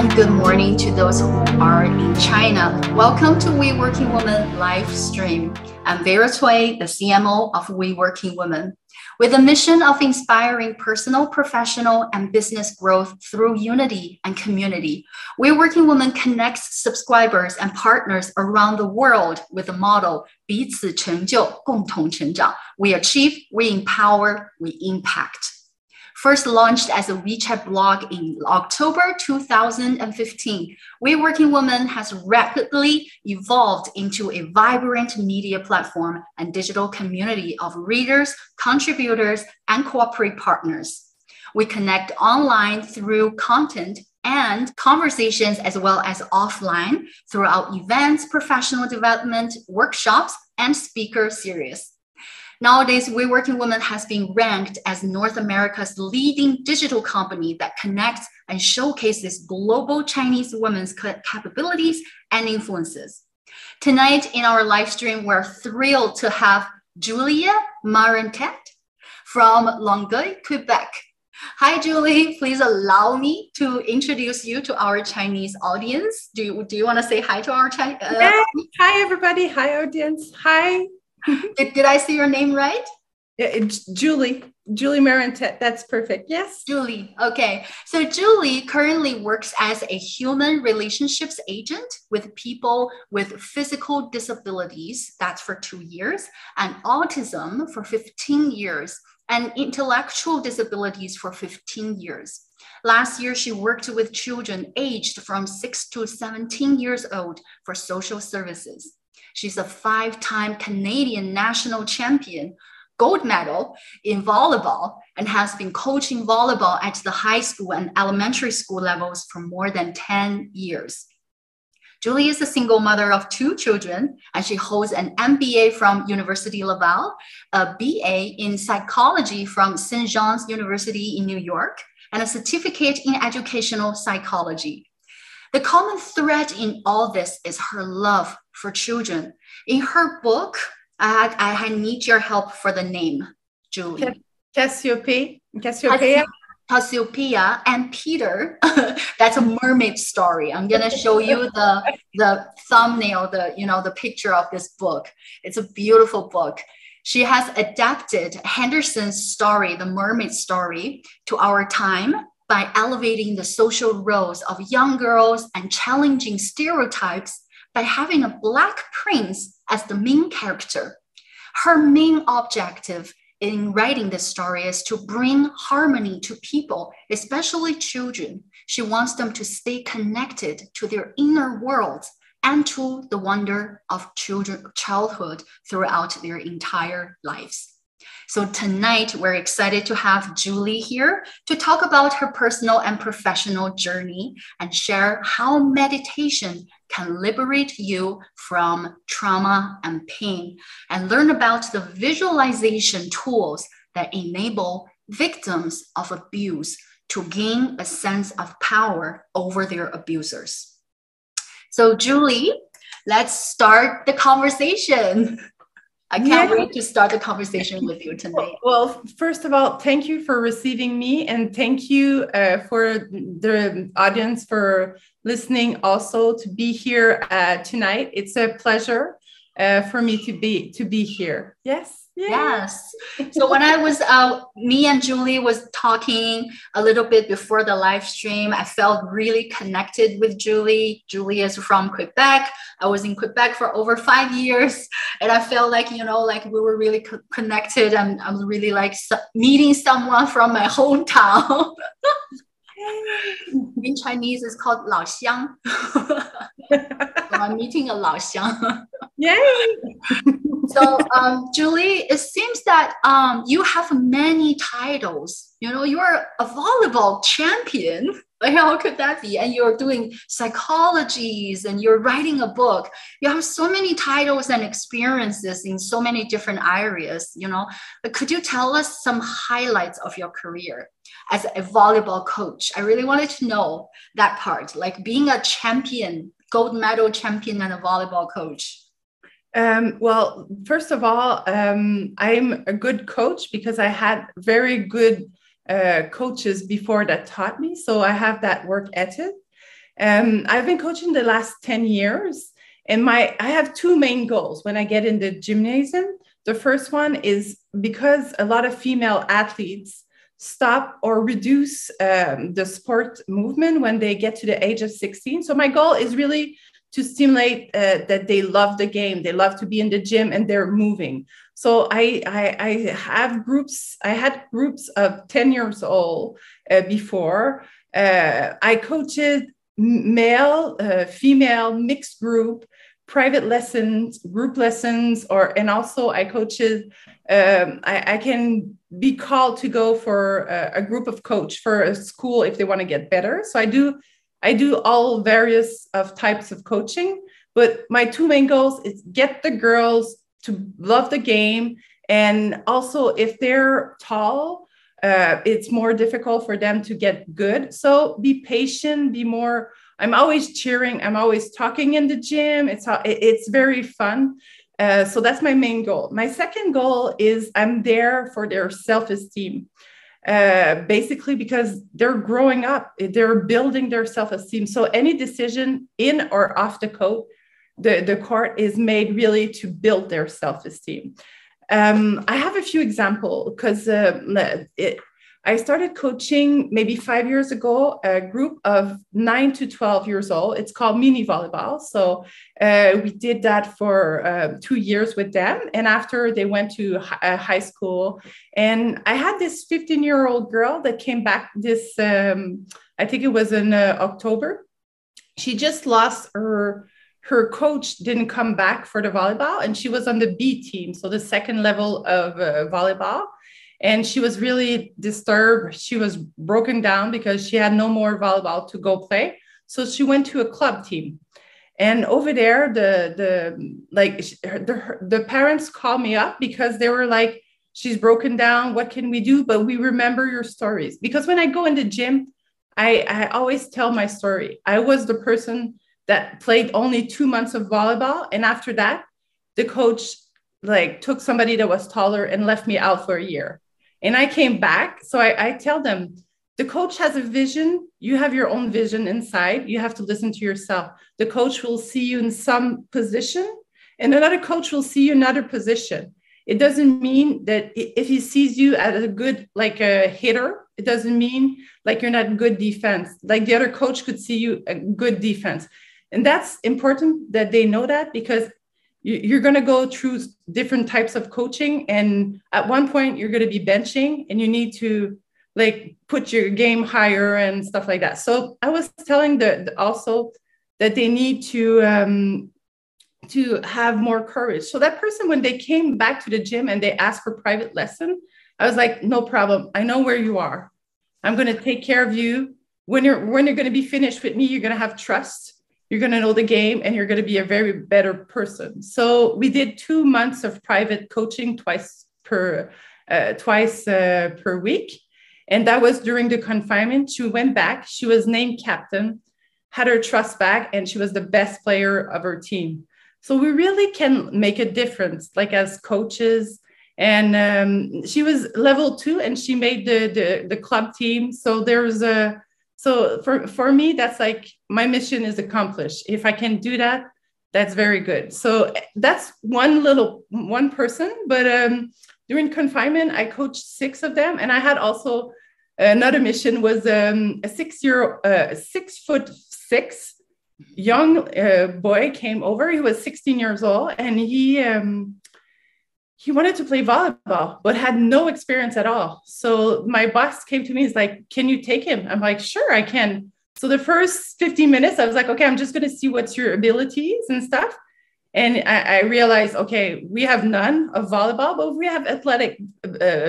and good morning to those who are in China. Welcome to We Working Women live stream. I'm Vera Tsui, the CMO of We Working Women. With a mission of inspiring personal, professional, and business growth through unity and community, We Working Women connects subscribers and partners around the world with the model 彼此成就,共同成长. We achieve, we empower, we impact. First launched as a WeChat blog in October 2015, We Working Women has rapidly evolved into a vibrant media platform and digital community of readers, contributors, and corporate partners. We connect online through content and conversations as well as offline throughout events, professional development, workshops, and speaker series. Nowadays, We Working Women has been ranked as North America's leading digital company that connects and showcases global Chinese women's capabilities and influences. Tonight in our live stream, we're thrilled to have Julie Marentette from Longueuil, Quebec. Hi, Julie. Please allow me to introduce you to our Chinese audience. Do you want to say hi to our Chinese? Yeah. Hi, everybody. Hi, audience. Hi. Did I say your name right? Yeah, it's Julie Marentette. That's perfect. Yes. Julie. Okay. So Julie currently works as a human relationships agent with people with physical disabilities. That's for 2 years, and autism for 15 years, and intellectual disabilities for 15 years. Last year, she worked with children aged from 6 to 17 years old for social services. She's a 5-time Canadian national champion, gold medal in volleyball, and has been coaching volleyball at the high school and elementary school levels for more than 10 years. Julie is a single mother of 2 children, and she holds an MBA from Université Laval, a BA in psychology from St. John's University in New York, and a certificate in educational psychology. The common thread in all this is her love for children. In her book, I need your help for the name, Julie. Cassiopeia and Peter. That's a mermaid's story. I'm gonna show you the thumbnail, the picture of this book. It's a beautiful book. She has adapted Henderson's story, the mermaid story, to our time, by elevating the social roles of young girls and challenging stereotypes by having a Black prince as the main character. Her main objective in writing this story is to bring harmony to people, especially children. She wants them to stay connected to their inner world and to the wonder of childhood throughout their entire lives. So tonight, we're excited to have Julie here to talk about her personal and professional journey and share how meditation can liberate you from trauma and pain, and learn about the visualization tools that enable victims of abuse to gain a sense of power over their abusers. So Julie, let's start the conversation. I can't wait to start the conversation with you tonight. Well, first of all, thank you for receiving me, and thank you for the audience for listening also to be here tonight. It's a pleasure for me to be here. Yes. Yes. So when I was me and Julie was talking a little bit before the live stream, I felt really connected with Julie. Julie is from Quebec. I was in Quebec for over 5 years, and I felt like, we were really connected, and I was really like meeting someone from my hometown. In Chinese, it's called Lao Xiang. So I'm meeting a Lao Xiang. Yay! So, Julie, it seems that you have many titles. You're a volleyball champion. Like, how could that be? And you're doing psychologies, and you're writing a book. You have so many titles and experiences in so many different areas, But could you tell us some highlights of your career as a volleyball coach? I really wanted to know that part, like being a champion, gold medal champion, and a volleyball coach. Well, first of all, I'm a good coach because I had very good coaches before that taught me. So I have that work ethic. I've been coaching the last 10 years, and I have two main goals when I get into gymnasium. The first one is because a lot of female athletes stop or reduce the sport movement when they get to the age of 16. So my goal is really to stimulate that they love the game, they love to be in the gym, and they're moving. So I had groups of 10 years old before. I coached male, female, mixed group, private lessons, group lessons, and also I coaches. I can be called to go for a group of coach for a school if they want to get better. So I do all various of types of coaching, but my two main goals is get the girls to love the game. And also if they're tall, it's more difficult for them to get good. So be patient, be more, I'm always cheering. I'm always talking in the gym. It's very fun. So that's my main goal. My second goal is I'm there for their self-esteem, basically because they're growing up, they're building their self-esteem. So any decision in or off the court is made really to build their self-esteem. I have a few examples because I started coaching maybe 5 years ago, a group of 9 to 12 years old. It's called mini volleyball. So we did that for 2 years with them. And after they went to high school, and I had this 15-year-old girl that came back this, I think it was in October. She just lost her coach, didn't come back for the volleyball, and she was on the B team. So the second level of volleyball. And she was really disturbed. She was broken down because she had no more volleyball to go play. So she went to a club team. And over there, the parents called me up because they were like, she's broken down. What can we do? But we remember your stories. Because when I go in the gym, I always tell my story. I was the person that played only 2 months of volleyball. And after that, the coach took somebody that was taller and left me out for a year. And I came back. So I tell them, the coach has a vision. You have your own vision inside. You have to listen to yourself. The coach will see you in some position and another coach will see you in another position. It doesn't mean that if he sees you as a good, a hitter, it doesn't mean you're not good defense. The other coach could see you a good defense. And that's important that they know that, because you're going to go through different types of coaching. And at one point you're going to be benching and you need to put your game higher and stuff like that. So I was telling also that they need to have more courage. So that person, when they came back to the gym and they asked for private lesson, I was like, no problem. I know where you are. I'm going to take care of you. When you're going to be finished with me, you're going to have trust. You're going to know the game and you're going to be a very better person. So we did 2 months of private coaching twice per week. And that was during the confinement. She went back. She was named captain, had her trust back, and she was the best player of her team. So we really can make a difference, as coaches. And she was level 2 and she made the club team. So So for me, that's my mission is accomplished. If I can do that, that's very good. So that's one person, but during confinement, I coached 6 of them. And I had also another mission was a 6'6" young boy came over. He was 16 years old and he wanted to play volleyball, but had no experience at all. So my boss came to me, he's like, can you take him? I'm like, sure, I can. So the first 15 minutes, I was like, okay, I'm just going to see what's your abilities and stuff. And I realized, okay, we have none of volleyball, but we have athletic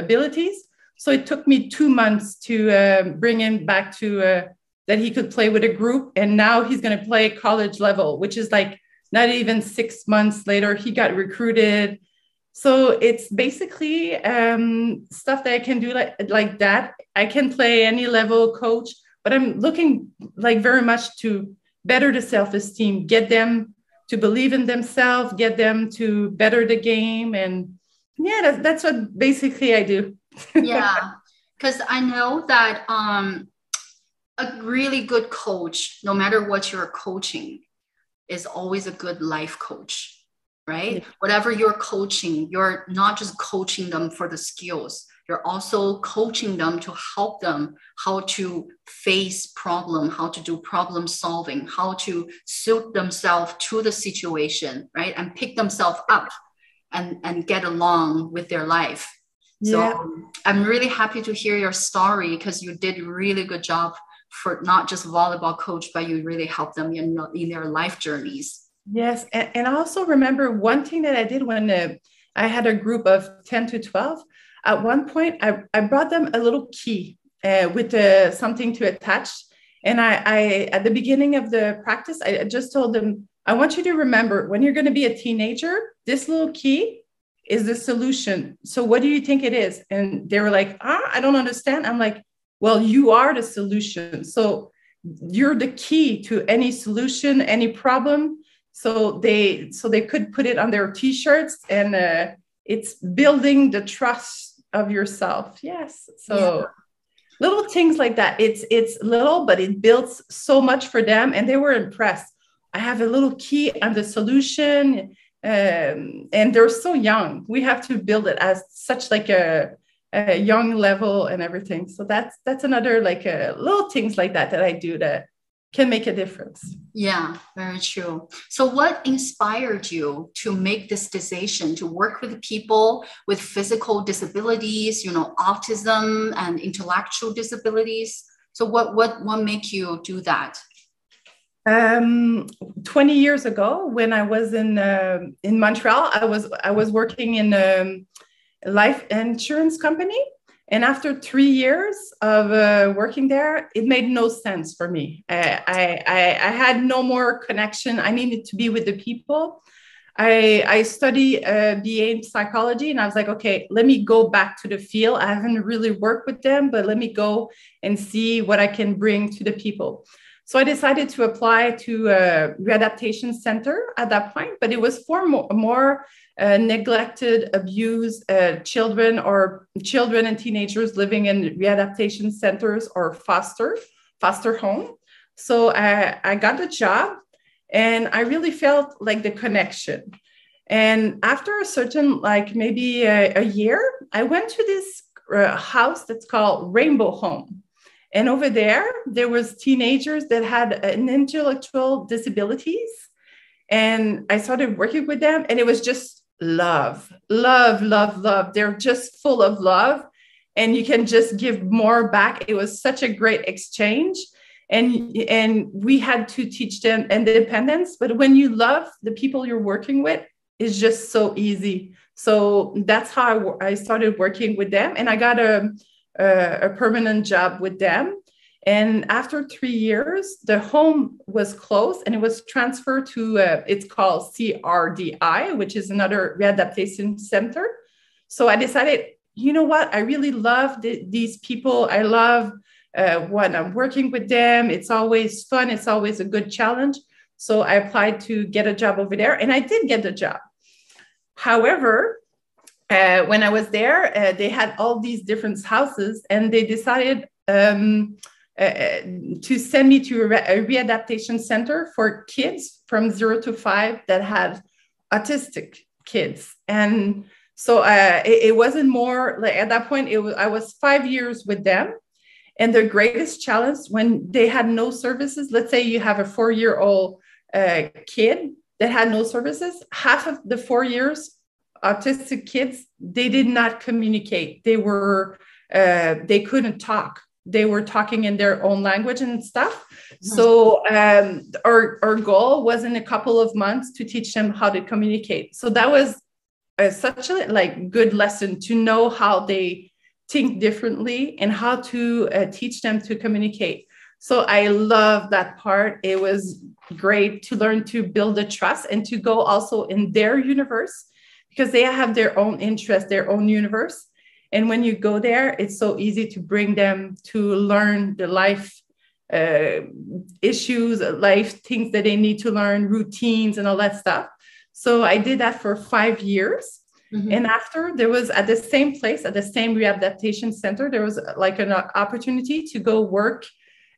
abilities. So it took me 2 months to bring him back to that he could play with a group. And now he's going to play college level, which is not even 6 months later, he got recruited. So it's basically stuff that I can do like that. I can play any level coach, but I'm looking very much to better the self-esteem, get them to believe in themselves, get them to better the game. And yeah, that's what basically I do. Yeah, because I know that a really good coach, no matter what you're coaching, is always a good life coach, right? Yeah. Whatever you're coaching, you're not just coaching them for the skills. You're also coaching them to help them how to face problem, how to do problem solving, how to suit themselves to the situation, right? And pick themselves up and get along with their life. So yeah. I'm really happy to hear your story, because you did a really good job for not just volleyball coach, but you really helped them in their life journeys. Yes. And I also remember one thing that I did when I had a group of 10 to 12. At one point, I brought them a little key with something to attach. And at the beginning of the practice, I just told them, I want you to remember, when you're going to be a teenager, this little key is the solution. So what do you think it is? And they were like, I don't understand. I'm like, well, you are the solution. So you're the key to any solution, any problem. So they could put it on their T-shirts, and it's building the trust of yourself. Yes. So yeah. Little things like that. It's little, but it builds so much for them. And they were impressed. I have a little key on the solution. And they're so young. We have to build it as such like a young level and everything. So that's another like little things like that I do that can make a difference. Yeah, very true. So what inspired you to make this decision to work with people with physical disabilities, autism and intellectual disabilities? So what made you do that? 20 years ago, when I was in Montreal, I was working in a life insurance company. And after 3 years of working there, it made no sense for me. I had no more connection. I needed to be with the people. I studied BA in psychology, and I was like, okay, let me go back to the field. I haven't really worked with them, but let me go and see what I can bring to the people. So I decided to apply to a readaptation center at that point, but it was for more neglected, abused children or children and teenagers living in readaptation centers or foster home. So I got the job, and I really felt like the connection. And after a certain, like maybe a year, I went to this house that's called Rainbow Home. And over there was teenagers that had an intellectual disabilities. And I started working with them, and it was just love, love, love, love. They're just full of love, and you can just give more back. It was such a great exchange. And we had to teach them independence. But when you love the people you're working with, it's just so easy. So that's how I started working with them. And I got a permanent job with them. And after 3 years, the home was closed, and it was transferred to, it's called CRDI, which is another readaptation center. So I decided, you know what? I really love these people. I love when I'm working with them. It's always fun. It's always a good challenge. So I applied to get a job over there, and I did get the job. However, when I was there, they had all these different houses, and they decided to send me to a readaptation center for kids from 0 to 5 that had autistic kids. And so it wasn't more like at that point, I was 5 years with them. And their greatest challenge when they had no services, let's say you have a 4-year-old kid that had no services, half of the 4 years autistic kids, they did not communicate. They couldn't talk. They were talking in their own language and stuff. So our goal was in a couple of months to teach them how to communicate. So that was such a like good lesson to know how they think differently and how to teach them to communicate. So I love that part. It was great to learn to build a trust and to go also in their universe, because they have their own interests, their own universe. And when you go there, it's so easy to bring them to learn the life issues, life things that they need to learn, routines and all that stuff. So I did that for 5 years. Mm-hmm. And after, there was at the same place, at the same readaptation center, there was like an opportunity to go work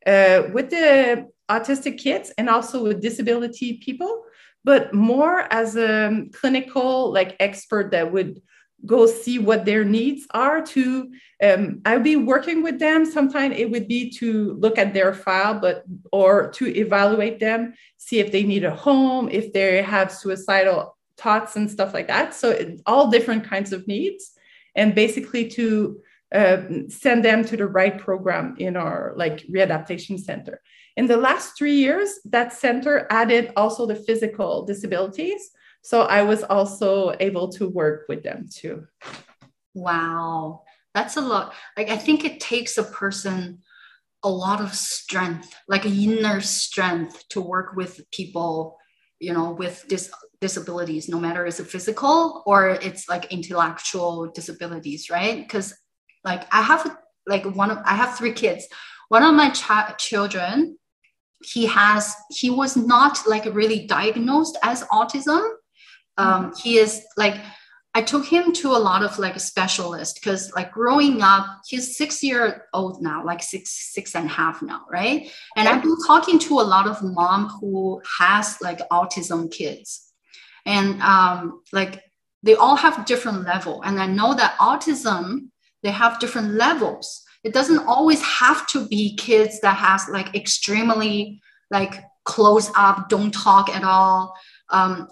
with the autistic kids and also with disability people, but more as a clinical like expert that would go see what their needs are to, I would be working with them. Sometimes it would be to look at their file, but, or to evaluate them, see if they need a home, if they have suicidal thoughts and stuff like that. So all different kinds of needs, and basically to send them to the right program in our like readaptation center. In the last 3 years, that center added also the physical disabilities. So I was also able to work with them too. Wow, that's a lot. Like, I think it takes a person a lot of strength, like inner strength, to work with people, you know, with disabilities, no matter it's a physical or it's like intellectual disabilities, right? Because like I have like I have three kids. One of my children, he was not like really diagnosed as autism. He is like, I took him to a lot of like specialists because like growing up, he's 6 years old now, like six and a half now, right? And I've been talking to a lot of mom who has like autism kids, and like they all have different level. And I know that autism, they have different levels. It doesn't always have to be kids that has like extremely like close up, don't talk at all.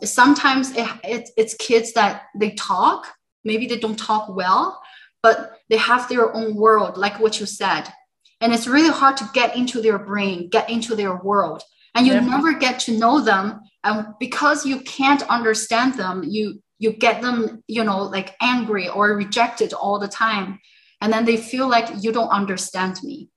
Sometimes it's kids that they talk, maybe they don't talk well, but they have their own world, like what you said. And it's really hard to get into their brain, get into their world. And you never get to know them. And because you can't understand them, you get them, you know, like angry or rejected all the time. And then they feel like you don't understand me,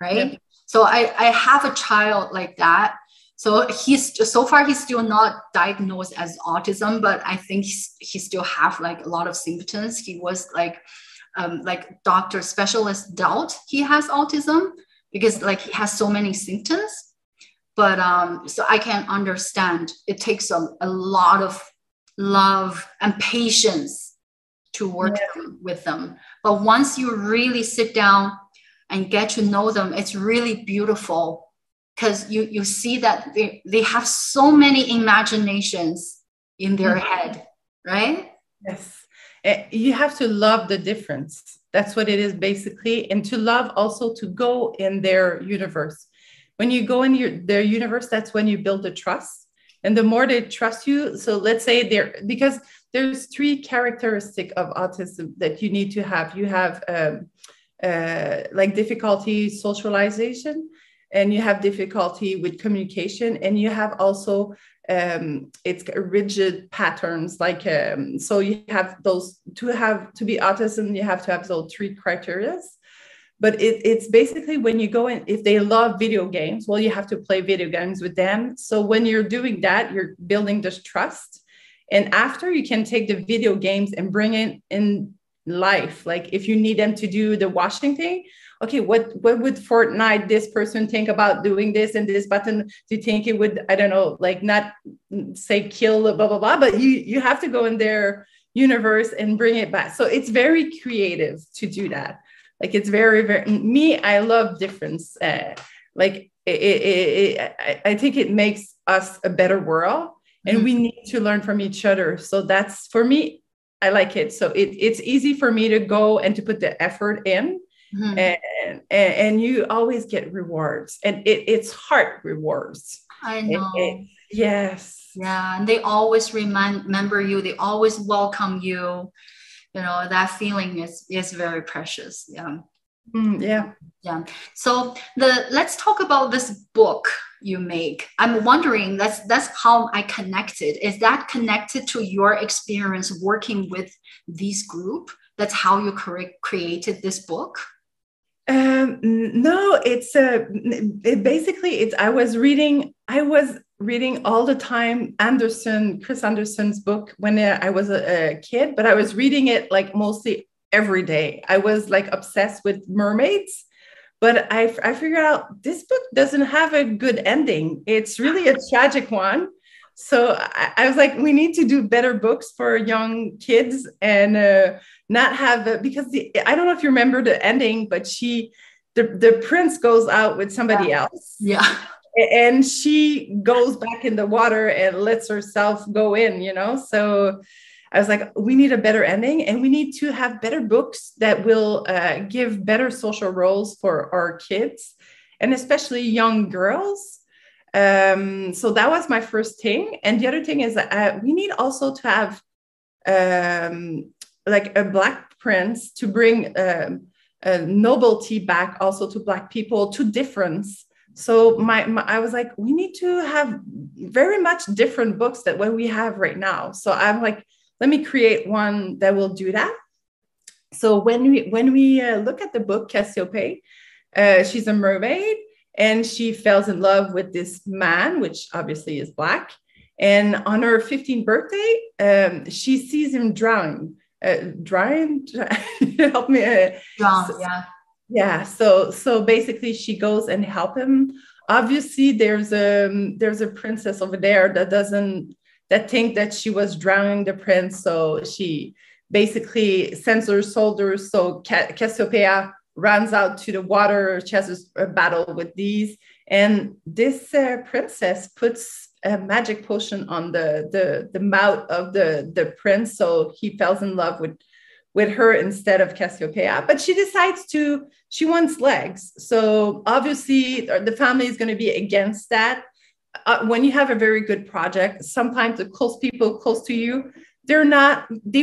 right? Yep. So I have a child like that. So so far he's still not diagnosed as autism, but I think he still have like a lot of symptoms. He was like doctor specialist doubt he has autism because like he has so many symptoms. But so I can understand it takes a lot of love and patience to work with them. But once you really sit down and get to know them, it's really beautiful because you see that they have so many imaginations in their head, right? Yes. You have to love the difference. That's what it is basically. And to love also to go in their universe. When you go in their universe, that's when you build the trust. And the more they trust you, so let's say because there's three characteristics of autism that you need to have. You have like difficulty socialization, and you have difficulty with communication, and you have also it's rigid patterns. Like so, you have those to be autism. You have to have those three criteria. But it's basically when you go in, if they love video games, well, you have to play video games with them. So when you're doing that, you're building this trust. And after, you can take the video games and bring it in life. Like if you need them to do the washing thing, okay, what would Fortnite, this person think about doing this and this button? Do you think it would, I don't know, like not say kill, blah, blah, blah, but you have to go in their universe and bring it back. So it's very creative to do that. Like it's very, very, I love difference. Like I think it makes us a better world, and we need to learn from each other. So that's, for me, I like it. So it's easy for me to go and to put the effort in, and you always get rewards, and it's heart rewards. I know. Yes. Yeah. And they always remember you. They always welcome you. You know, that feeling is very precious. Yeah. Yeah. Yeah. So let's talk about this book you make. I'm wondering, that's how I connected. Is that connected to your experience working with this group? That's how you created this book? No, it's I was reading all the time Chris Anderson's book when I was a kid, but I was reading it like mostly every day. I was like obsessed with mermaids, but I figured out this book doesn't have a good ending. It's really a tragic one. So I was like, we need to do better books for young kids and not have, because I don't know if you remember the ending, but the prince goes out with somebody else. Yeah. And she goes back in the water and lets herself go in, you know? So I was like, we need a better ending, and we need to have better books that will give better social roles for our kids, and especially young girls. So that was my first thing. And the other thing is we need also to have like a Black prince to bring novelty back also to Black people, to difference. So I was like, we need to have very much different books than what we have right now. So I'm like, let me create one that will do that. So when we look at the book Cassiopeia, she's a mermaid and she falls in love with this man, which obviously is Black. And on her 15th birthday, she sees him drowning. Help me. Yeah. So basically, she goes and help him. Obviously, there's a princess over there that think that she was drowning the prince. So she basically sends her soldiers. So Cassiopeia runs out to the water. She has a battle with these, and this princess puts a magic potion on the mouth of the prince, so he falls in love with her instead of Cassiopeia. But she decides she wants legs. So obviously the family is going to be against that. When you have a very good project, sometimes the close people close to you, they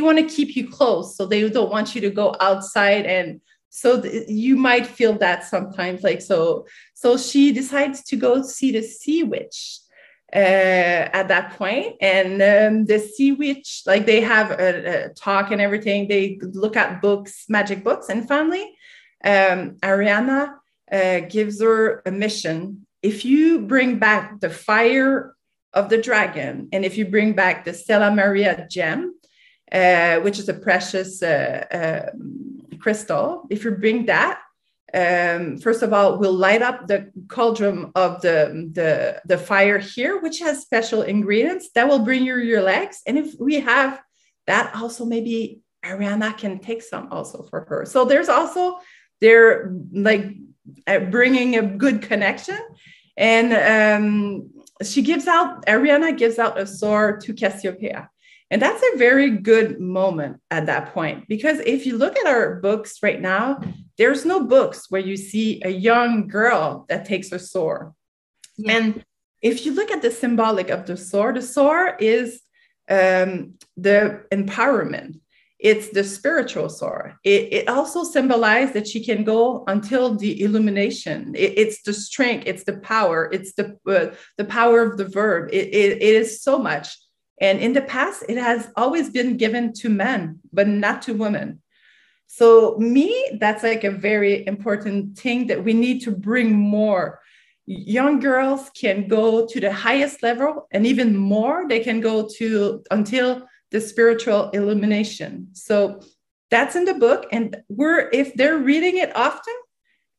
want to keep you close. So they don't want you to go outside. And so you might feel that sometimes. So she decides to go see the sea witch at that point. And the sea witch, they have a talk and everything. They look at books, magic books. And finally, Ariana gives her a mission. If you bring back the fire of the dragon, and if you bring back the Stella Maria gem, which is a precious crystal, if you bring that, first of all, we'll light up the cauldron of the fire here, which has special ingredients that will bring you your legs. And if we have that, also maybe Ariana can take some also for her. So there's also they're bringing a good connection, and Ariana gives out a sword to Cassiopeia. And that's a very good moment at that point, because if you look at our books right now, there's no books where you see a young girl that takes a sword. Yeah. And if you look at the symbolic of the sword is the empowerment. It's the spiritual sword. It also symbolizes that she can go until the illumination. It's the strength. It's the power. It's the power of the verb. It is so much. And in the past, it has always been given to men, but not to women. So me, that's a very important thing that we need to bring more. Young girls can go to the highest level, and even more, they can go to until the spiritual illumination. So that's in the book. And if they're reading it often,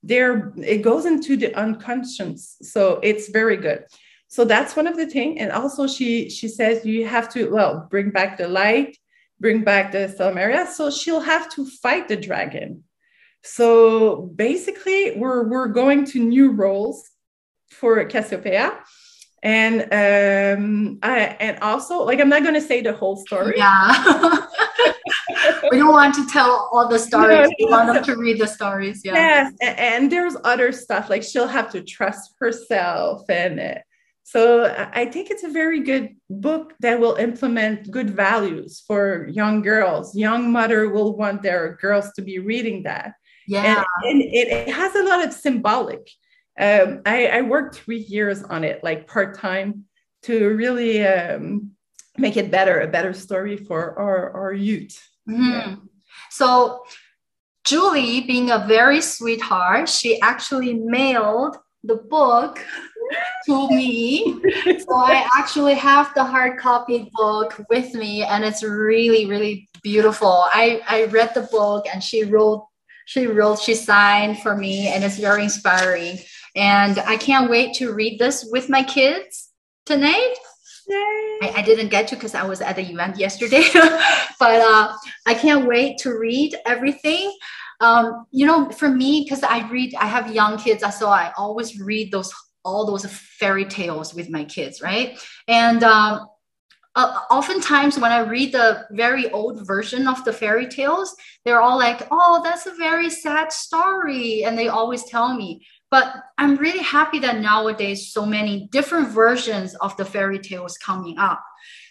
it goes into the unconscious. So it's very good. So that's one of the things. And also she says, you have to, bring back the light, bring back the Stella Maria. So she'll have to fight the dragon. So basically we're going to new roles for Cassiopeia. And, I'm not going to say the whole story. Yeah. We don't want to tell all the stories. We want them to read the stories. Yeah. Yes. And there's other stuff, she'll have to trust herself, and, so I think it's a very good book that will implement good values for young girls. Young mother will want their girls to be reading that. Yeah. And it has a lot of symbolic. I worked 3 years on it, part-time, to really make it a better story for our youth. Mm-hmm. Yeah. So Julie, being a very sweetheart, she actually mailed the book to me. So I actually have the hard copy book with me, and it's really, really beautiful. I read the book, and she signed for me, and it's very inspiring. And I can't wait to read this with my kids tonight. Yay. I didn't get to because I was at the event yesterday, but I can't wait to read everything. You know, for me, because I have young kids, so I always read all those fairy tales with my kids, right? And oftentimes when I read the very old version of the fairy tales, they're all like, oh, that's a very sad story. And they always tell me. But I'm really happy that nowadays so many different versions of the fairy tales coming up.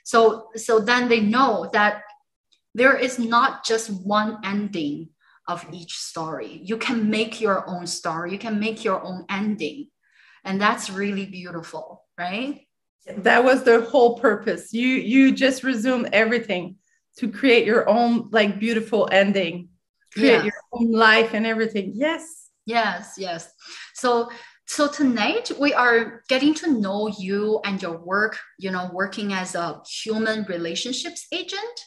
So then they know that there is not just one ending of each story. You can make your own story. You can make your own ending. And that's really beautiful, right? That was the whole purpose. You just resume everything to create your own like beautiful ending, create your own life and everything. Yes. So tonight we are getting to know you and your work, you know, working as a human relationships agent,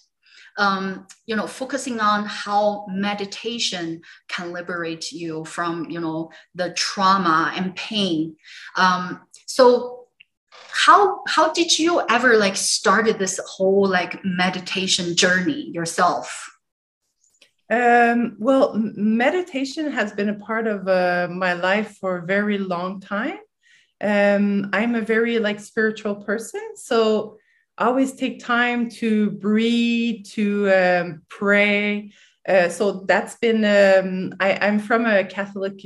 you know, focusing on how meditation can liberate you from, you know, the trauma and pain. So how did you ever like started this whole like meditation journey yourself? Well, meditation has been a part of my life for a very long time. I'm a very like spiritual person, so I always take time to breathe, to pray. So that's been, I'm from a Catholic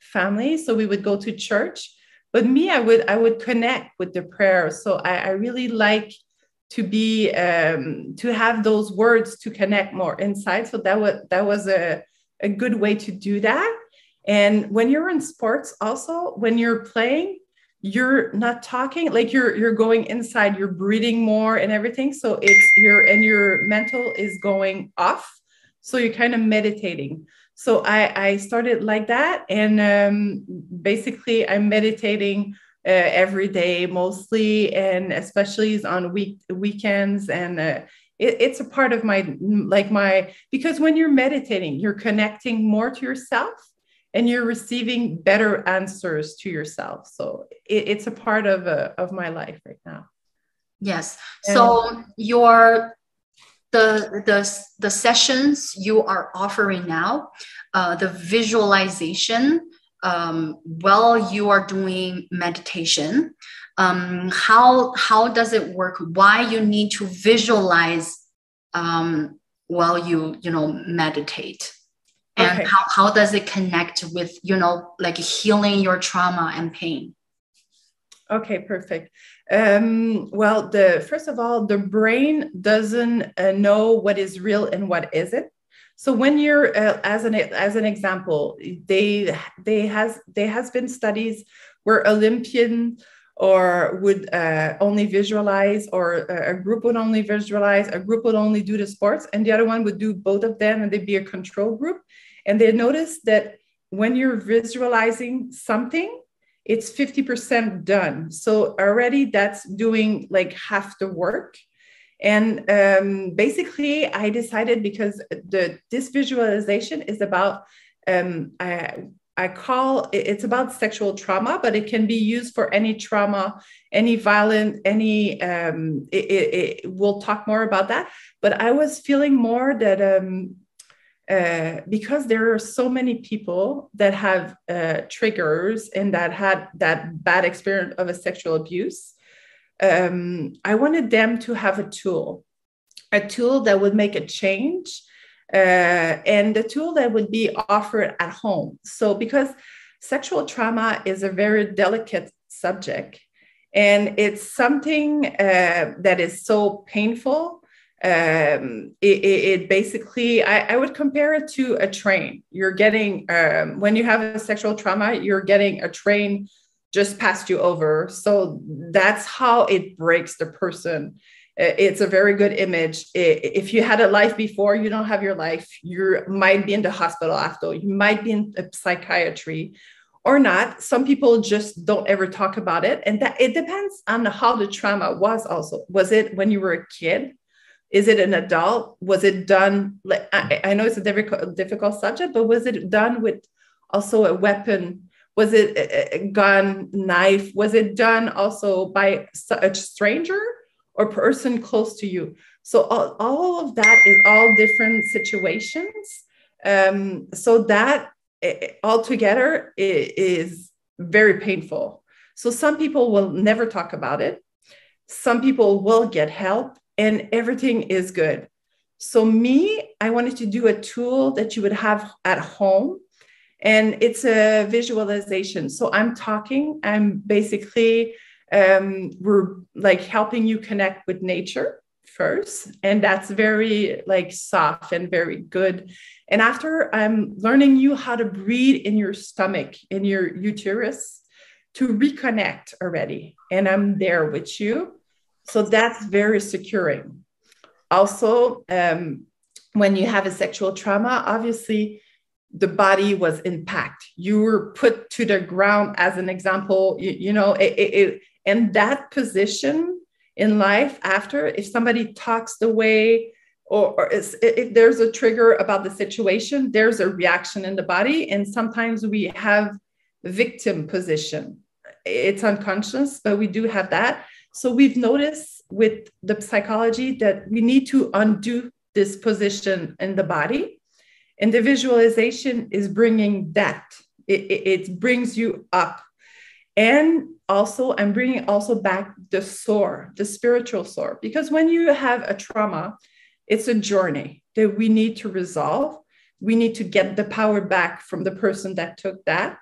family, so we would go to church. But me, I would connect with the prayer. So I really like to be to have those words to connect more inside. So that was a good way to do that. And when you're in sports, also when you're playing, you're not talking, like you're going inside, you're breathing more and everything. So your mental is going off. So you're kind of meditating. So I started like that, and basically I'm meditating every day mostly, and especially on weekends, and it's a part of my because when you're meditating, you're connecting more to yourself, and you're receiving better answers to yourself. So it's a part of my life right now. Yes. So the sessions you are offering now, the visualization while you are doing meditation, how does it work? Why you need to visualize while you meditate? And okay, how does it connect with, you know, like healing your trauma and pain? Okay, perfect. Well, first of all, the brain doesn't know what is real and what isn't. So when you're, as an example, there has been studies where Olympian would only visualize, or a group would only visualize, a group would only do the sports, and the other one would do both of them, and they'd be a control group. And they noticed that when you're visualizing something, it's 50% done. So already that's doing like half the work. And basically I decided, because this visualization is about, it's about sexual trauma, but it can be used for any trauma, any violent, any, we'll talk more about that. But I was feeling more that, because there are so many people that have triggers and that had that bad experience of a sexual abuse, I wanted them to have a tool that would make a change, and the tool that would be offered at home. So because sexual trauma is a very delicate subject, and it's something that is so painful. It basically, I would compare it to a train. You're getting, when you have a sexual trauma, you're getting a train just passed you over. So that's how it breaks the person. It's a very good image. If you had a life before, you don't have your life. You might be in the hospital after, you might be in psychiatry or not. Some people just don't ever talk about it. And that it depends on how the trauma was also. Was it when you were a kid? Is it an adult? Was it done? Like, I know it's a difficult subject, but was it done with also a weapon? Was it a gun, knife? Was it done also by a stranger or person close to you? So all of that is all different situations. So that altogether is very painful. So some people will never talk about it. Some people will get help and everything is good. So me, I wanted to do a tool that you would have at home, and it's a visualization. So I'm talking, I'm basically, we're like helping you connect with nature first. And that's very like soft and very good. And after, I'm learning you how to breathe in your stomach, in your uterus, to reconnect already. And I'm there with you. So that's very securing. Also, when you have a sexual trauma, obviously the body was impacted. You were put to the ground, as an example, you know, and that position in life after, if somebody talks the way, or if there's a trigger about the situation, there's a reaction in the body. And sometimes we have victim position. It's unconscious, but we do have that. So we've noticed with the psychology that we need to undo this position in the body. And the visualization is bringing that. It brings you up. And also, I'm bringing also back the soar, the spiritual soar. Because when you have a trauma, it's a journey that we need to resolve. We need to get the power back from the person that took that.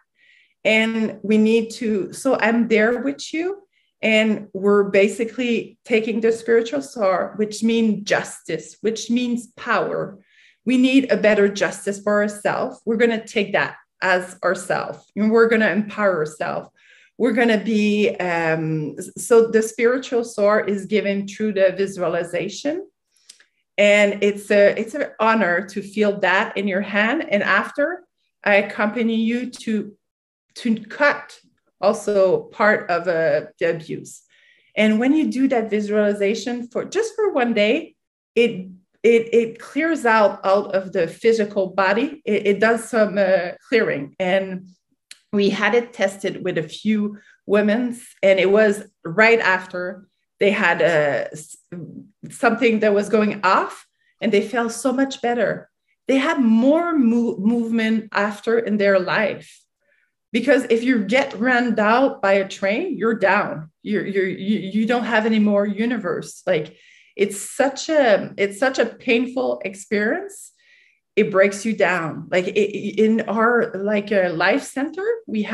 And we need to, so I'm there with you. And we're basically taking the spiritual soar, which means justice, which means power. We need a better justice for ourselves. We're going to take that as ourselves, and we're going to empower ourselves. We're going to be, so the spiritual soar is given through the visualization. And it's an honor to feel that in your hand. And after, I accompany you to cut also part of the abuse. And when you do that visualization for just for one day, it clears out of the physical body. It does some clearing. And we had it tested with a few women, and it was right after they had something that was going off, and they felt so much better. They had more movement after in their life. Because if you get run out by a train, you're down. You don't have any more universe. Like it's such a painful experience. It breaks you down. Like in our like a life center, we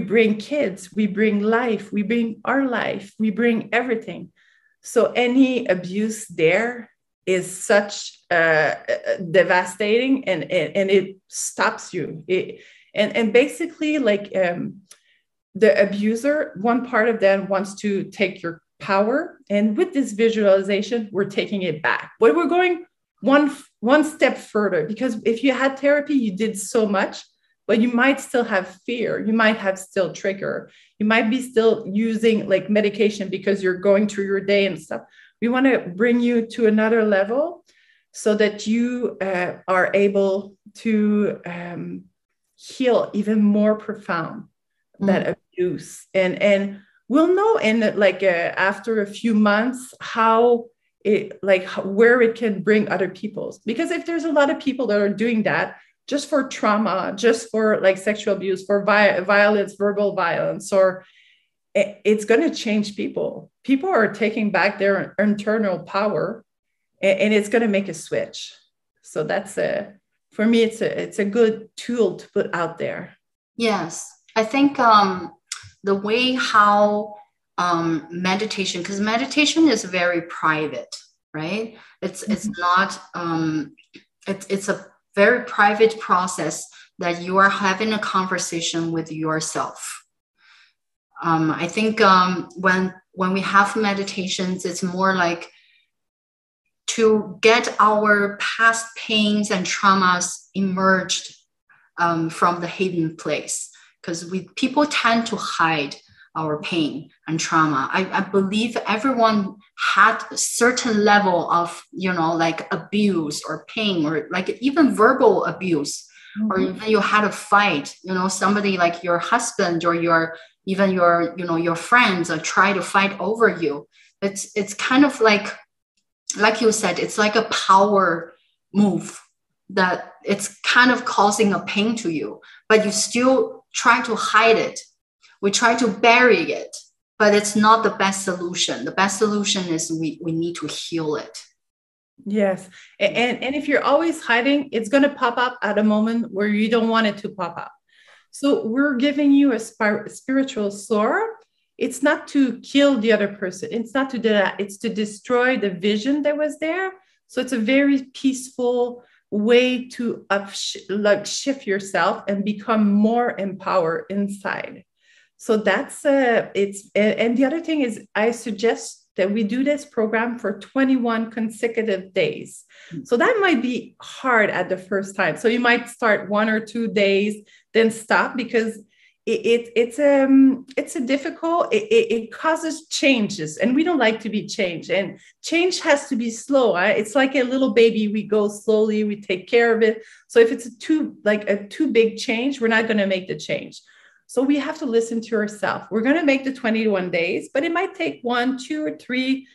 bring kids, we bring life, we bring our life, we bring everything. So any abuse there is such devastating, and it stops you. And basically, like the abuser, one part of them wants to take your power. And with this visualization, we're taking it back. But we're going one step further, because if you had therapy, you did so much, but you might still have fear. You might have still trigger. You might be still using like medication because you're going through your day and stuff. We want to bring you to another level so that you are able to... heal even more profound that abuse, and we'll know in like after a few months how it like where it can bring other people's, because if there's a lot of people that are doing that just for trauma, just for like sexual abuse, for violence, verbal violence, or it's going to change people are taking back their internal power, and it's going to make a switch. So that's for me, it's a good tool to put out there. Yes. I think the way how meditation, because meditation is very private, right? It's not, it's a very private process that you are having a conversation with yourself. I think when we have meditations, it's more like to get our past pains and traumas emerged from the hidden place, because people tend to hide our pain and trauma. I believe everyone had a certain level of, you know, like abuse or pain, or like even verbal abuse, or even you had a fight, you know, somebody like your husband or your you know, your friends or try to fight over you. It's kind of like you said, it's like a power move that it's kind of causing a pain to you, but you still try to hide it. We try to bury it, but it's not the best solution. The best solution is we need to heal it. Yes. And if you're always hiding, it's going to pop up at a moment where you don't want it to pop up. So we're giving you a spiritual sword. It's not to kill the other person. It's not to do that. It's to destroy the vision that was there. So it's a very peaceful way to shift yourself and become more empowered inside. So that's it's. And the other thing is, I suggest that we do this program for 21 consecutive days. So that might be hard at the first time. So you might start 1 or 2 days, then stop, because it's a difficult, it causes changes, and we don't like to be changed, and change has to be slow. It's like a little baby. We go slowly, we take care of it. So if it's too big change, we're not going to make the change. So we have to listen to ourselves. We're going to make the 21 days, but it might take 1, 2, or 3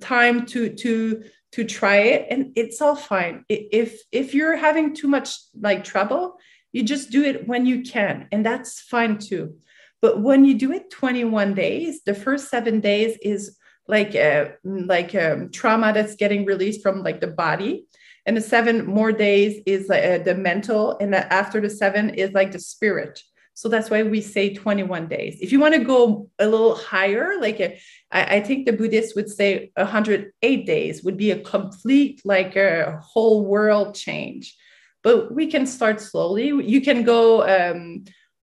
time to try it. And it's all fine. If you're having too much trouble, you just do it when you can. And that's fine too. But when you do it 21 days, the first 7 days is like a trauma that's getting released from the body. And the 7 more days is the mental. And after the 7 is the spirit. So that's why we say 21 days. If you want to go a little higher, I think the Buddhists would say 108 days would be a complete, a whole world change. But we can start slowly. You can go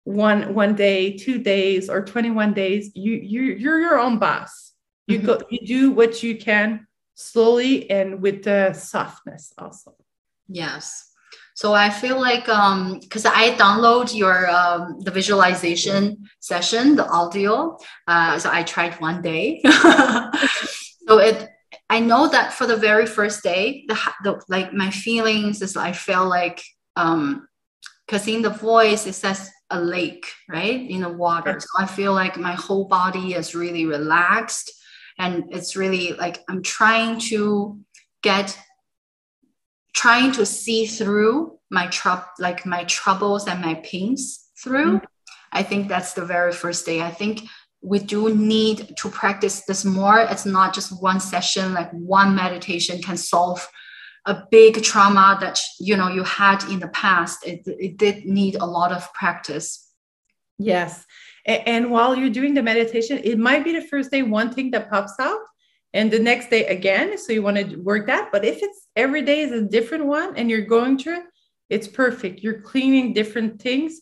one day, 2 days, or 21 days. You're your own boss. You mm-hmm. go. You do what you can slowly and with softness also. Yes. So I feel because I download your the visualization session, the audio. So I tried 1 day. So I know that for the very first day, the my feelings is I feel because in the voice it says a lake, right, in the water. So I feel my whole body is really relaxed, and it's really I'm trying to see through my my troubles and my pains through. Mm-hmm. I think that's the very first day. I think we do need to practice this more. It's not just one session, one meditation can solve a big trauma that, you had in the past. It did need a lot of practice. Yes. And while you're doing the meditation, it might be the first day, one thing that pops out, and the next day again. So you want to work that. But if it's every day is a different one and you're going through it, it's perfect. You're cleaning different things.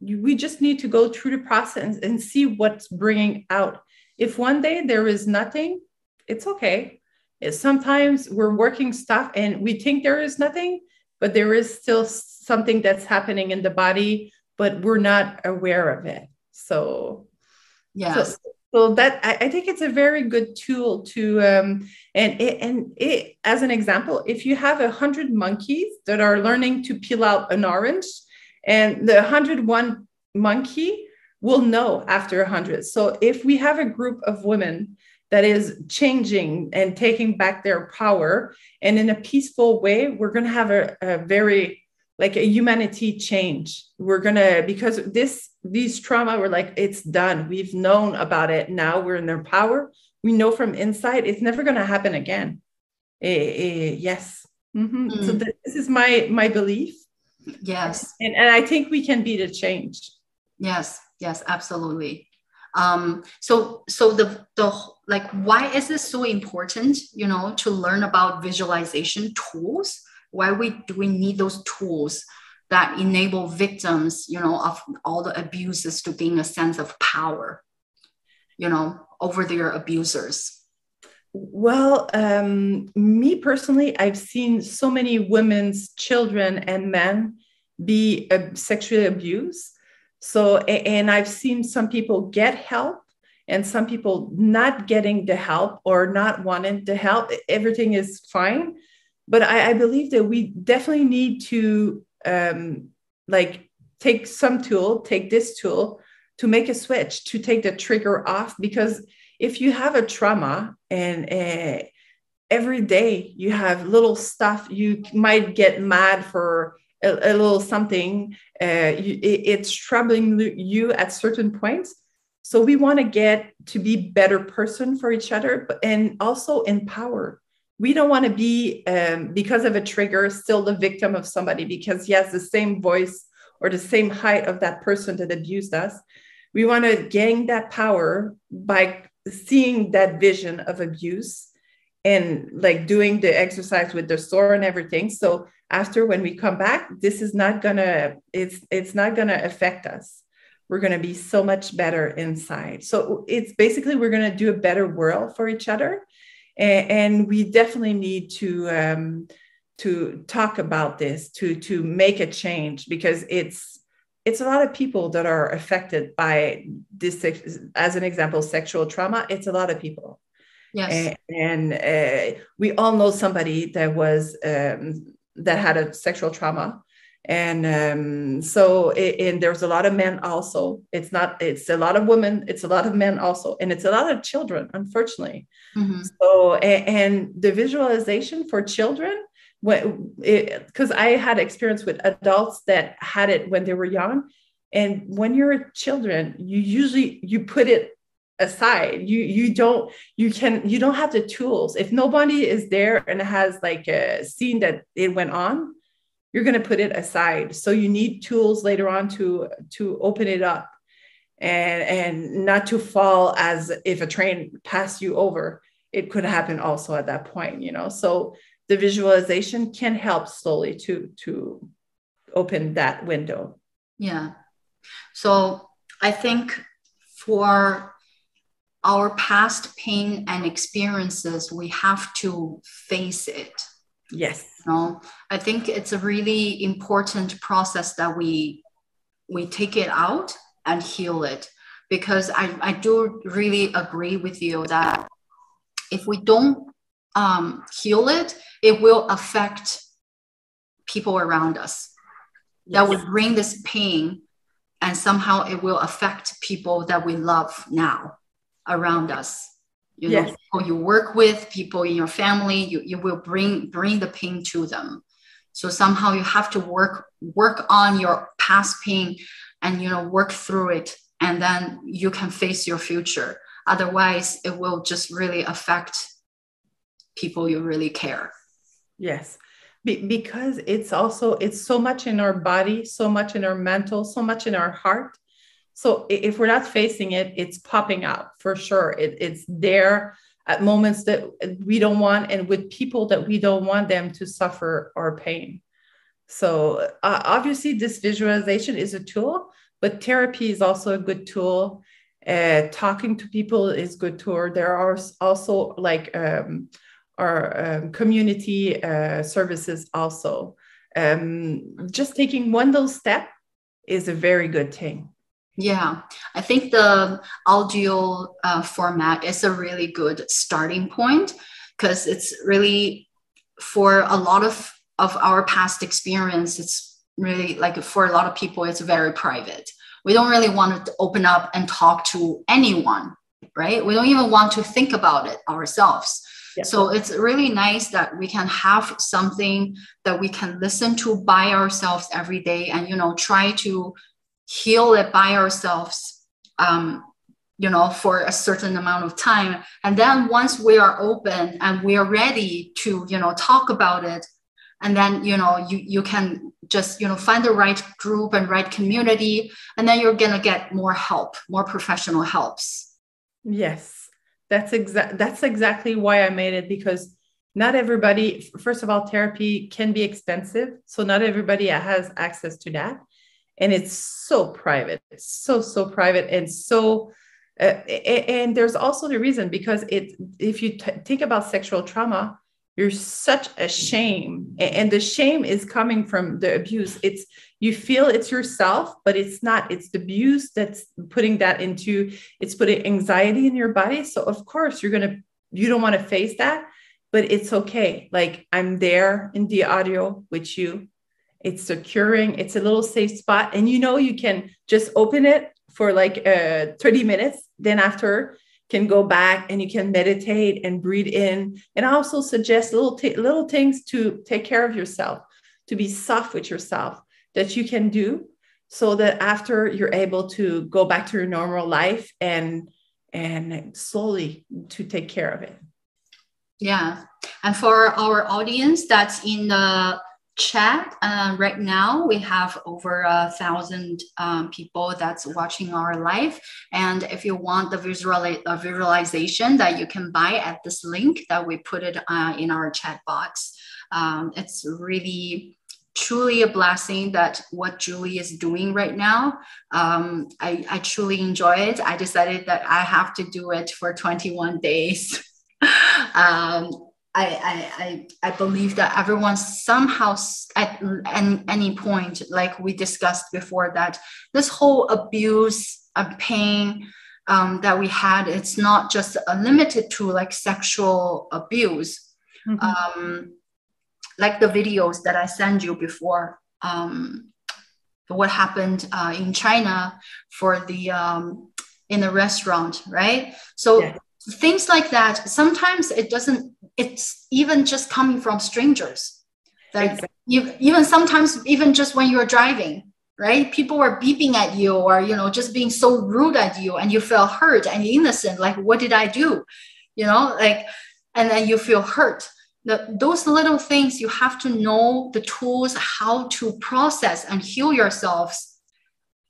We just need to go through the process and see what's bringing out. If one day there is nothing, it's okay. Sometimes we're working stuff and we think there is nothing, but there is still something that's happening in the body, but we're not aware of it. So, yes. So that I think it's a very good tool to as an example, if you have 100 monkeys that are learning to peel out an orange, and the 101 monkey will know after 100. So if we have a group of women that is changing and taking back their power, and in a peaceful way, we're going to have a very a humanity change. We're going to, because these trauma, we're it's done. We've known about it. Now we're in their power. We know from inside, it's never going to happen again. Yes. Mm-hmm. Mm. So this is my belief. Yes. And I think we can be the change. Yes. Yes, absolutely. So the why is this so important, to learn about visualization tools? Why do we need those tools that enable victims, of all the abuses to gain a sense of power, over their abusers? Well, me personally, I've seen so many women's children and men be sexually abused. So, and I've seen some people get help and some people not getting the help or not wanting the help. Everything is fine. But I believe that we definitely need to take this tool to make a switch, to take the trigger off. Because if you have a trauma and every day you have little stuff. You might get mad for a little something. It's troubling you at certain points. So we want to get to be better person for each other, but, and also empower. We don't want to be, because of a trigger, still the victim of somebody because he has the same voice or the same height of that person that abused us. We want to gain that power by seeing that vision of abuse and like doing the exercise with the store and everything. So after, when we come back, this is not gonna, it's not gonna affect us. We're gonna be so much better inside. So it's basically, we're gonna do a better world for each other. And we definitely need to talk about this, to make a change, because it's a lot of people that are affected by this, as an example, sexual trauma. It's a lot of people. Yes. And we all know somebody that was, that had a sexual trauma. And there's a lot of men also. It's a lot of women, it's a lot of men also, and it's a lot of children, unfortunately. Mm-hmm. So, and the visualization for children, because I had experience with adults that had it when they were young. And when you're children, you put it aside. You don't have the tools. If nobody is there and has like a scene that it went on, you're going to put it aside. So you need tools later on to open it up and not to fall as if a train passed you over. It could happen also at that point, you know. So the visualization can help slowly to open that window. Yeah. So I think for our past pain and experiences, we have to face it. Yes. No, I think it's a really important process that we take it out and heal it, because I do really agree with you that if we don't heal it, it will affect people around us. Yes. That will bring this pain, and somehow it will affect people that we love now around us. You know, yes. People you work with, people in your family, you will bring the pain to them. So somehow you have to work on your past pain and, you know, work through it. And then you can face your future. Otherwise, it will just really affect people you really care. Yes, because it's so much in our body, so much in our mental, so much in our heart. So if we're not facing it, it's popping up for sure. It's there at moments that we don't want, and with people that we don't want them to suffer or pain. So obviously this visualization is a tool, but therapy is also a good tool. Talking to people is a good tool. There are also like our community services also. Just taking one little step is a very good thing. Yeah, I think the audio format is a really good starting point, because it's really, for a lot of our past experience, it's really like, for a lot of people, it's very private. We don't really want to open up and talk to anyone, right? We don't even want to think about it ourselves. Yeah. So it's really nice that we can have something that we can listen to by ourselves every day and, you know, try to heal it by ourselves, you know, for a certain amount of time. And then once we are open and we are ready to, you know, talk about it, and then, you know, you can just, you know, find the right group and right community, and then you're going to get more help, more professional helps. Yes, that's exactly why I made it, because not everybody, first of all, therapy can be expensive. So not everybody has access to that. And it's so private. It's so private. And so, and there's also the reason, because if you think about sexual trauma, you're such a shame. And the shame is coming from the abuse. You feel it's yourself, but it's not, it's the abuse that's putting that into, it's putting anxiety in your body. So of course you don't want to face that, but it's okay. Like, I'm there in the audio with you. It's securing, it's a little safe spot. And, you know, you can just open it for like 30 minutes. Then after can go back and you can meditate and breathe in. And I also suggest little things to take care of yourself, to be soft with yourself that you can do so that after you're able to go back to your normal life and slowly to take care of it. Yeah. And for our audience that's in the chat right now, we have over 1,000 people that's watching our live. And if you want the visualization that you can buy at this link that we put it in our chat box, it's really truly a blessing that what Julie is doing right now. I truly enjoy it. I decided that I have to do it for 21 days. I believe that everyone somehow at any point, like we discussed before, that this whole abuse and pain that we had, it's not just limited to like sexual abuse. Mm-hmm. Like the videos that I sent you before, what happened in China for the in the restaurant, right? So yeah. Things like that, sometimes it doesn't, it's even just coming from strangers. Like exactly. Even sometimes, even just when you're driving, right? People were beeping at you or, you know, just being so rude at you and you feel hurt and innocent. Like, what did I do? You know, like, and then you feel hurt. Those little things, you have to know the tools, how to process and heal yourselves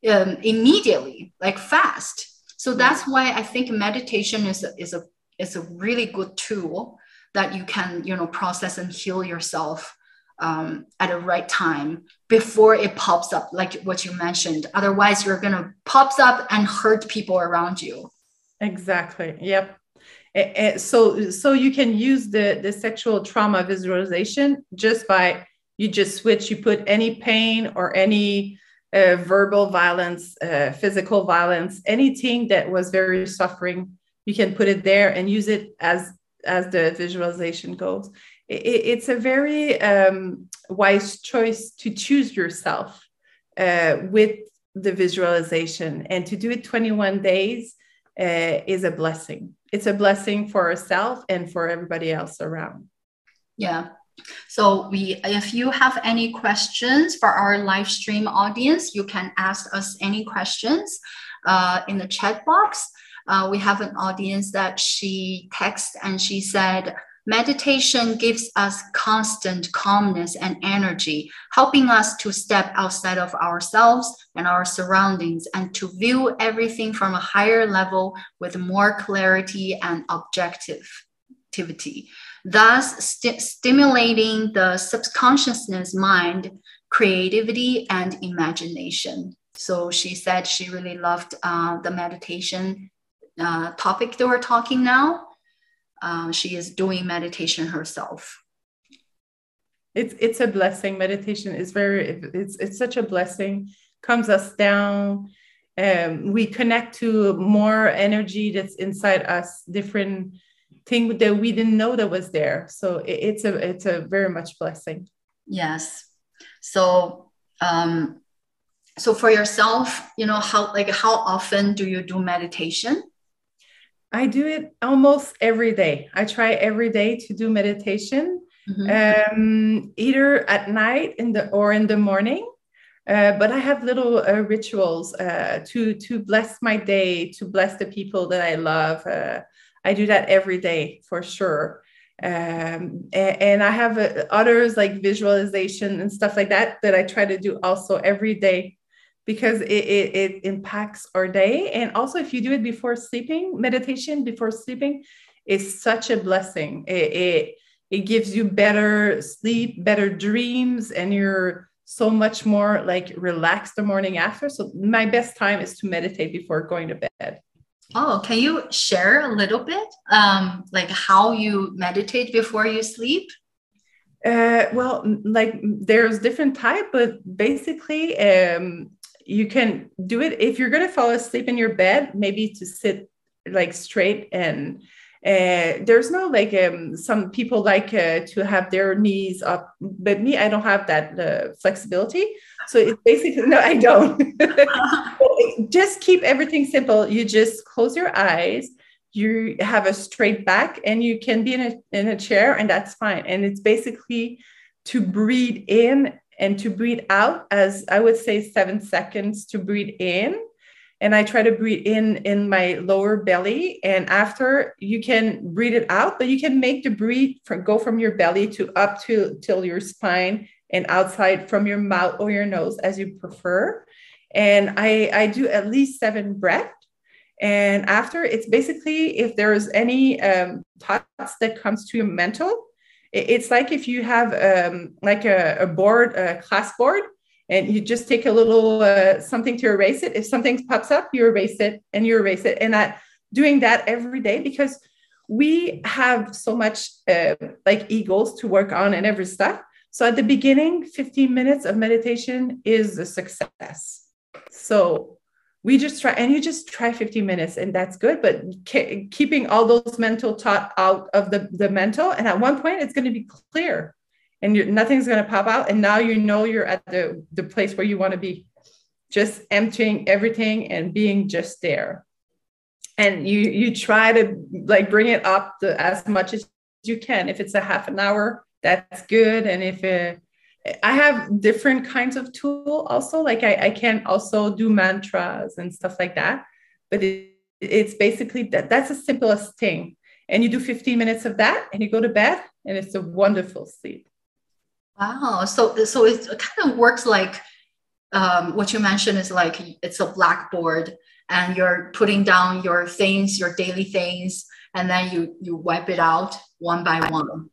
immediately, like fast. So that's why I think meditation is a really good tool that you can, you know, process and heal yourself at the right time before it pops up, like what you mentioned. Otherwise, you're going to pops up and hurt people around you. Exactly. Yep. So you can use the sexual trauma visualization just by, you just switch, you put any pain or any verbal violence, physical violence, anything that was very suffering, you can put it there and use it as the visualization goes. It's a very wise choice to choose yourself with the visualization, and to do it 21 days is a blessing. It's a blessing for ourselves and for everybody else around. Yeah. So if you have any questions for our live stream audience, you can ask us any questions in the chat box. We have an audience that she texted and she said, meditation gives us constant calmness and energy, helping us to step outside of ourselves and our surroundings and to view everything from a higher level with more clarity and objectivity. Thus, stimulating the subconscious mind, creativity, and imagination. So she said she really loved the meditation topic that we're talking now. She is doing meditation herself. It's a blessing. Meditation is it's such a blessing. Calms us down. We connect to more energy that's inside us, different things that we didn't know that was there. So it's a very much blessing. Yes. So, so for yourself, you know, how often do you do meditation? I do it almost every day. I try every day to do meditation, either at night or in the morning. But I have little rituals to bless my day, to bless the people that I love. I do that every day for sure. And I have others like visualization and stuff like that I try to do also every day, because it impacts our day. And also if you do it before sleeping, meditation before sleeping is such a blessing. It gives you better sleep, better dreams, and you're so much more like relaxed the morning after. So my best time is to meditate before going to bed. Oh, can you share a little bit, like how you meditate before you sleep? Well, like there's different type, but basically, you can do it if you're going to fall asleep in your bed, maybe to sit like straight. And there's no like some people like to have their knees up, but me, I don't have that flexibility. So it's basically, no, I don't. Just keep everything simple. You just close your eyes. you have a straight back and you can be in a chair, and that's fine. And it's basically to breathe in and to breathe out, as I would say 7 seconds to breathe in. And I try to breathe in my lower belly. And after, you can breathe it out, but you can make the breathe go from your belly to up to till your spine and outside from your mouth or your nose, as you prefer. And I do at least 7 breaths. And after, it's basically, if there's any thoughts that comes to your mental, it's like if you have like a board, a class board, and you just take a little something to erase it. If something pops up, you erase it and you erase it. And I doing that every day, because we have so much like egos to work on and every stuff. So at the beginning, 15 minutes of meditation is a success. So we just try, and you just try 15 minutes, and that's good. But keeping all those mental thoughts out of the mental. And at one point, it's going to be clear. And nothing's going to pop out. And now you know you're at the place where you want to be, just emptying everything and being just there. And you try to like bring it up as much as you can. If it's a half an hour, that's good. And if I have different kinds of tool also, like I can also do mantras and stuff like that. But it's basically that's the simplest thing. And you do 15 minutes of that and you go to bed, and it's a wonderful sleep. Wow. So it kind of works like what you mentioned is like it's a blackboard, and you're putting down your things, your daily things, and then you wipe it out one by one.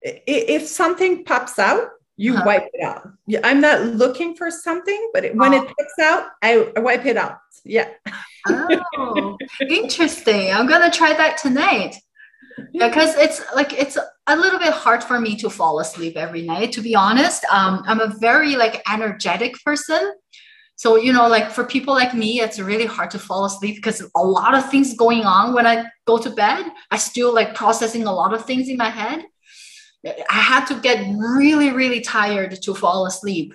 If something pops out, you wipe it out. Yeah, I'm not looking for something, but when it pops out, I wipe it out. Yeah. Oh, interesting. I'm going to try that tonight. Because it's a little bit hard for me to fall asleep every night, to be honest. I'm a very like energetic person. So, like for people like me, it's really hard to fall asleep because a lot of things going on when I go to bed. I still like processing a lot of things in my head. I had to get really, really tired to fall asleep.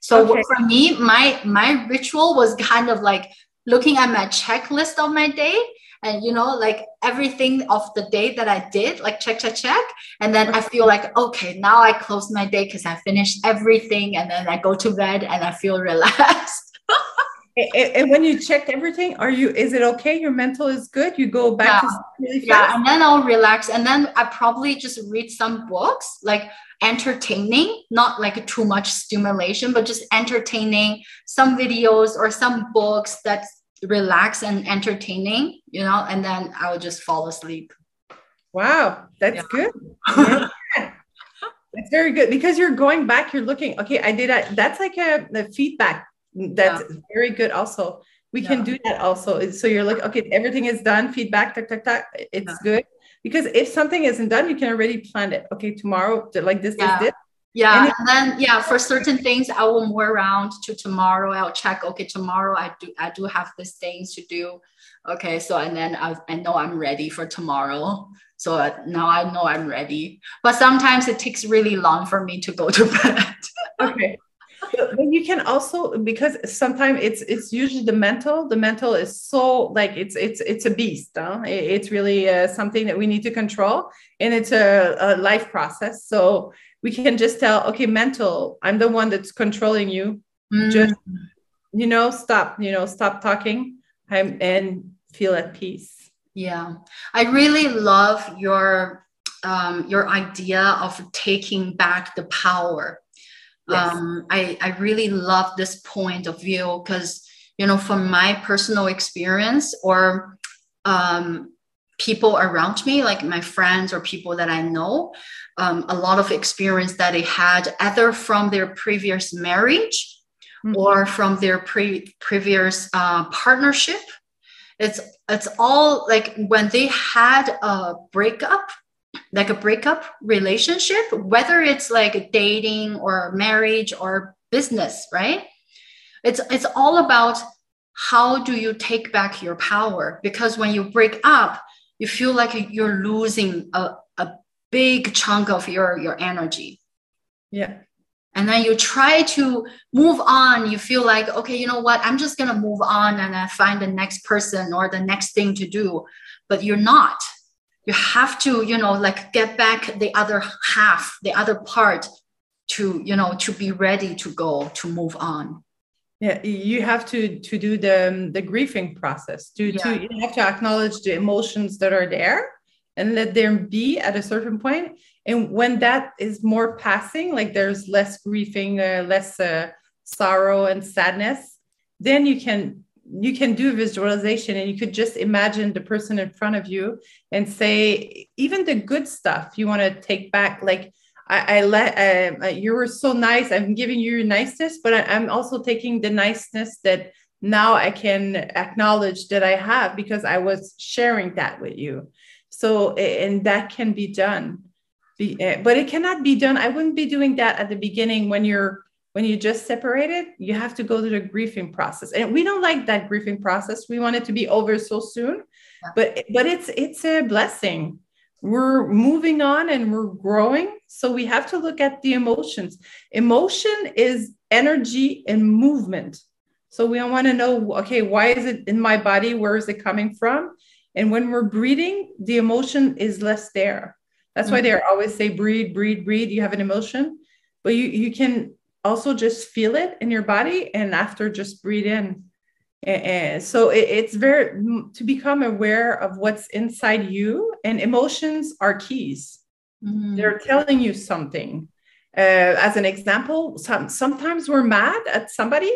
So for me, my ritual was kind of like looking at my checklist of my day. And, like everything of the day that I did, like check. And then I feel like, okay, now I close my day because I finished everything. And then I go to bed and I feel relaxed. And when you check everything, is it okay? Your mental is good. You go back. Yeah. And then I'll relax. And then I probably just read some books, like entertaining, not like too much stimulation, but just entertaining, some videos or some books that's relax and entertaining, and then I would just fall asleep. Wow, that's good. Yeah. That's very good, because you're going back, you're looking, okay, I did that. That's like a feedback. That's very good also. We can do that also. So you're like, okay, everything is done, feedback, it's good. Because if something isn't done, you can already plan it. Okay, tomorrow, like this. Yeah. And then for certain things, I will move around to tomorrow. I'll check, okay, tomorrow I do have these things to do. Okay. So, and then I know I'm ready for tomorrow. So now I know I'm ready, but sometimes it takes really long for me to go to bed. Okay. But you can also, because sometimes it's usually the mental is so like, it's a beast. Huh? It's really something that we need to control, and it's a life process. So we can just tell, okay, mental, I'm the one that's controlling you. Just, stop talking and feel at peace. Yeah. I really love your idea of taking back the power. Yes. I really love this point of view because, from my personal experience or people around me, like my friends or people that I know, a lot of experience that they had either from their previous marriage or from their previous partnership. It's all like when they had a breakup relationship, whether it's like dating or marriage or business, right? It's all about how do you take back your power? Because when you break up, you feel like you're losing a big chunk of your energy. Yeah. And then you try to move on. You feel like, okay, you know what? I'm just going to move on and I find the next person or the next thing to do. but you're not. You have to, you know, like get back the other half, the other part to, you know, to be ready to go, to move on. Yeah, you have to do the grieving process. You have to acknowledge the emotions that are there and let them be at a certain point. And when that is more passing, like there's less grieving, less sorrow and sadness, then you can do visualization, and you could just imagine the person in front of you and say, even the good stuff you want to take back. Like you were so nice. I'm giving you your niceness, but I'm also taking the niceness that now I can acknowledge that I have because I was sharing that with you. So, and that can be done, but it cannot be done. I wouldn't be doing that at the beginning when you just separated. You have to go through the grieving process. And we don't like that grieving process. We want it to be over so soon, but it's a blessing. We're moving on and we're growing. So we have to look at the emotions. Emotion is energy and movement. So we want to know, okay, why is it in my body? Where is it coming from? And when we're breathing, the emotion is less there. That's why they always say, breathe, breathe, breathe. You have an emotion, but you can also just feel it in your body, and after just breathe in. And so it's very to become aware of what's inside you, and emotions are keys. Mm-hmm. They're telling you something. As an example, sometimes we're mad at somebody,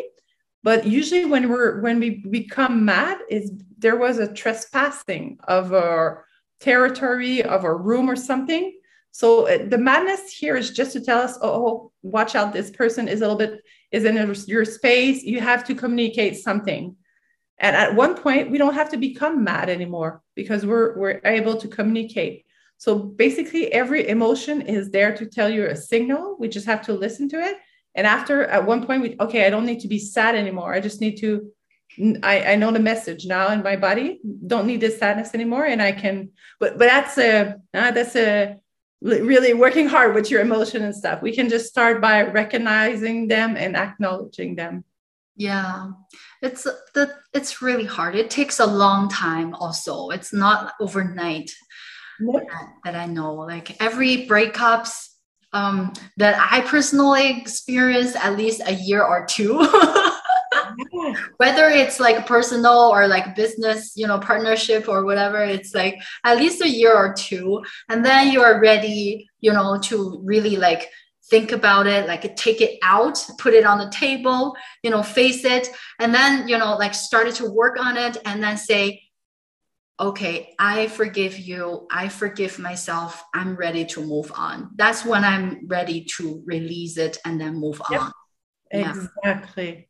but usually when we become mad, is there was a trespassing of our territory, of our room or something. So the madness here is just to tell us, oh, watch out, this person is a little bit, is in your space. You have to communicate something. And at one point, we don't have to become mad anymore because we're able to communicate. So basically every emotion is there to tell you a signal. We just have to listen to it. And at one point, I don't need to be sad anymore. I just need to, I know the message now in my body, don't need this sadness anymore. And I can, but that's really working hard with your emotion and stuff. We can just start by recognizing them and acknowledging them. Yeah, it's really hard. It takes a long time also. It's not overnight. Nope. That I know. Like every breakups that I personally experienced, at least a year or two. Whether it's like personal or like business, you know, partnership or whatever, it's like at least a year or two. And then you are ready, you know, to really like think about it, like take it out, put it on the table, you know, face it. And then, you know, like started to work on it and then say, okay, I forgive you. I forgive myself. I'm ready to move on. That's when I'm ready to release it and then move on. Exactly. Yeah.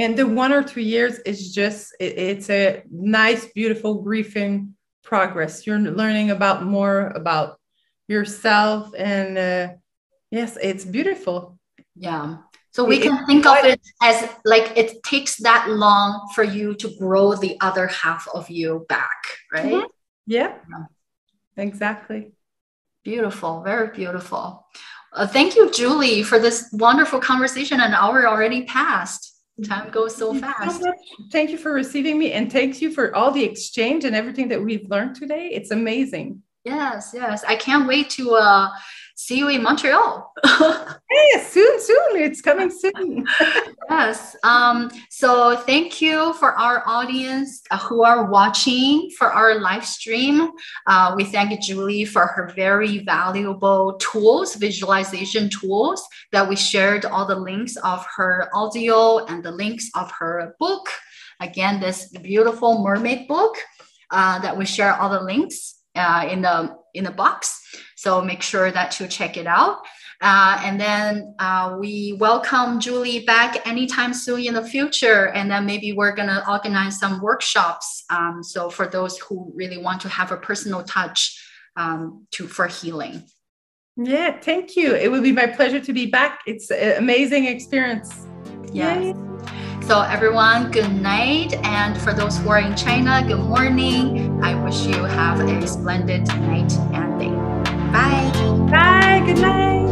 And the 1 or 2 years is just, it's a nice, beautiful grieving progress. You're learning about more about yourself. And yes, it's beautiful. Yeah. So we can think of it as like, it takes that long for you to grow the other half of you back, right? Mm-hmm. Yeah, exactly. Beautiful. Very beautiful. Thank you, Julie, for this wonderful conversation. An hour already passed. Time goes so fast. Thank you for receiving me, and thank you for all the exchange and everything that we've learned today. It's amazing. Yes. I can't wait to see you in Montreal. Hey, soon. It's coming soon. Yes. So thank you for our audience who are watching for our live stream. We thank Julie for her very valuable tools, visualization tools that we shared, all the links of her audio and the links of her book. Again, this beautiful mermaid book that we share all the links in the box. So make sure that you check it out. And then we welcome Julie back anytime soon in the future. And then maybe we're going to organize some workshops. So for those who really want to have a personal touch for healing. Yeah, thank you. It will be my pleasure to be back. It's an amazing experience. Yes. Yay. So everyone, good night. And for those who are in China, good morning. I wish you have a splendid night and day. Bye. Bye. Good night.